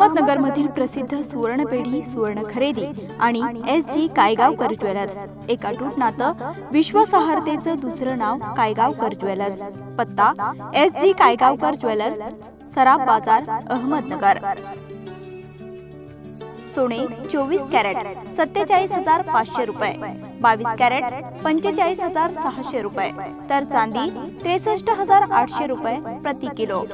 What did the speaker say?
अहमदनगर मधील प्रसिद्ध सुवर्ण पेढी, सुवर्ण खरेदी आणि SG कायगावकर ज्वेलर्स, एक अटूट नातं, विश्वासार्हतेचं दुसरं नाव कायगावकर ज्वेलर्स। पत्ता SG कायगावकर ज्वेलर्स, सराफ बाजार, अहमदनगर। सोने 24 कैरेट 47,500 रुपये, 22 कैरेट 45,600 रुपये, तर चांदी 63,800 रुपये प्रति किलो।